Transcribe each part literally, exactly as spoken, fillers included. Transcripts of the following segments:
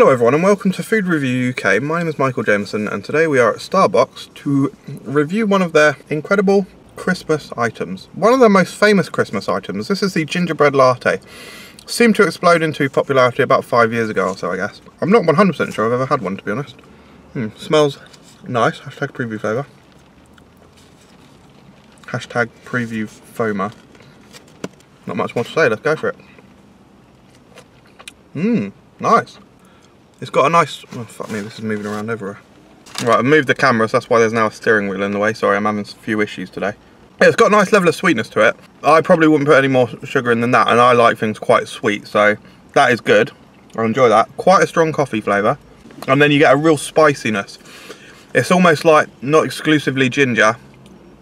Hello everyone and welcome to Food Review U K. My name is Michael Jamieson and today we are at Starbucks to review one of their incredible Christmas items. One of their most famous Christmas items. This is the gingerbread latte. Seemed to explode into popularity about five years ago or so, I guess. I'm not one hundred percent sure I've ever had one, to be honest. Hmm, smells nice. Hashtag preview flavour. Hashtag preview FOMA. Not much more to say, let's go for it. Mmm, nice. It's got a nice, oh fuck me, this is moving around everywhere. Right, I've moved the camera, so that's why there's now a steering wheel in the way. Sorry, I'm having a few issues today. It's got a nice level of sweetness to it. I probably wouldn't put any more sugar in than that, and I like things quite sweet, so that is good. I enjoy that. Quite a strong coffee flavour. And then you get a real spiciness. It's almost like, not exclusively ginger,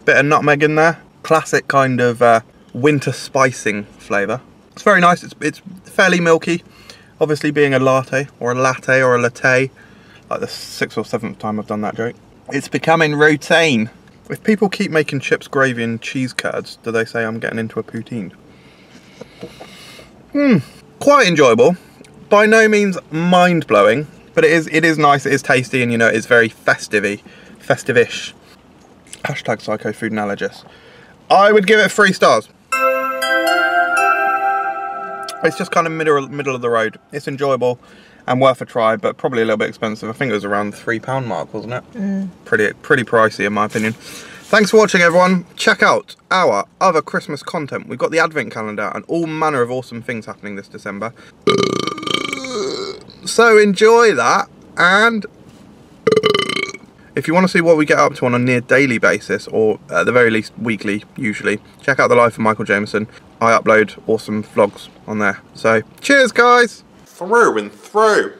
bit of nutmeg in there. Classic kind of uh, winter spicing flavour. It's very nice, it's, it's fairly milky. Obviously being a latte, or a latte, or a latte, like the sixth or seventh time I've done that joke. It's becoming routine. If people keep making chips, gravy and cheese curds, do they say I'm getting into a poutine? Hmm, quite enjoyable. By no means mind-blowing, but it is, it is nice, it is tasty, and you know, it's very festive-y, festive-ish. Hashtag psycho food analogous. I would give it three stars. It's just kind of middle, middle of the road. It's enjoyable and worth a try, but probably a little bit expensive. I think it was around the three pound mark, wasn't it? Mm. Pretty, pretty pricey in my opinion. Thanks for watching everyone. Check out our other Christmas content. We've got the advent calendar and all manner of awesome things happening this December. So enjoy that. And if you want to see what we get up to on a near daily basis, or at the very least weekly, usually, check out The Life of Michael Jamieson. I upload awesome vlogs on there. So, cheers guys! Through and through!